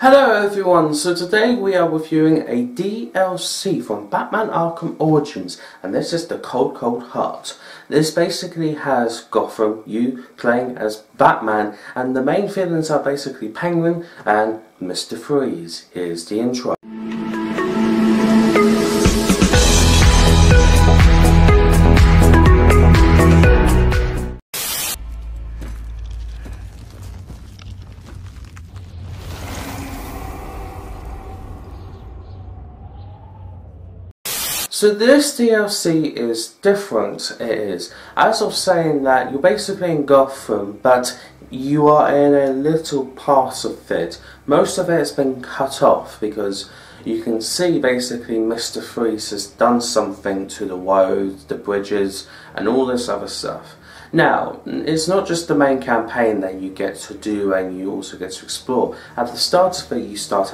Hello everyone, so today we are reviewing a DLC from Batman Arkham Origins, and this is The Cold Cold Heart. This basically has Gotham, you playing as Batman, and the main villains are basically Penguin and Mr. Freeze. Here's the intro. So this DLC is different, it is. As of saying that, you're basically in Gotham, but you are in a little part of it. Most of it has been cut off because you can see basically Mr. Freeze has done something to the roads, the bridges, and all this other stuff. Now, it's not just the main campaign that you get to do and you also get to explore. At the start of it, you start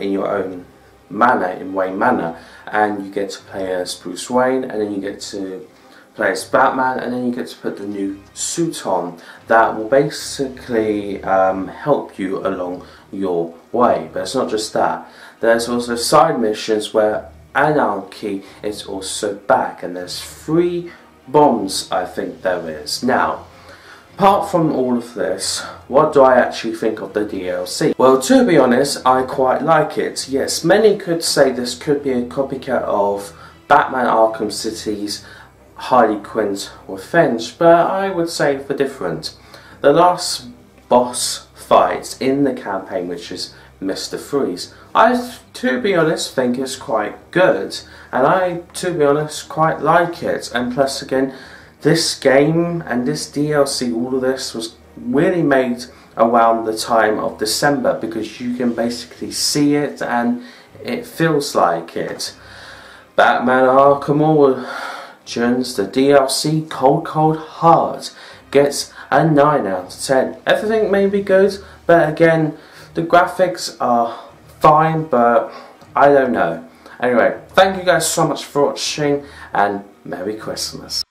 in your own manor, in Wayne Manor, and you get to play as Bruce Wayne, and then you get to play as Batman, and then you get to put the new suit on that will basically help you along your way. But it's not just that, there's also side missions where Anarchy is also back, and there's 3 bombs, I think there is. Now, apart from all of this, what do I actually think of the DLC? Well, to be honest, I quite like it. Yes, many could say this could be a copycat of Batman Arkham City's Harley Quinn's Revenge, but I would say for different. The last boss fight in the campaign, which is Mr. Freeze, I, to be honest, think is quite good, and I, to be honest, quite like it. And plus, again, this game and this DLC, all of this was really made around the time of December, because you can basically see it and it feels like it. Batman Arkham Origins, the DLC Cold Cold Heart, gets a 9 out of 10. Everything may be good, but again, the graphics are fine, but I don't know. Anyway, thank you guys so much for watching, and Merry Christmas.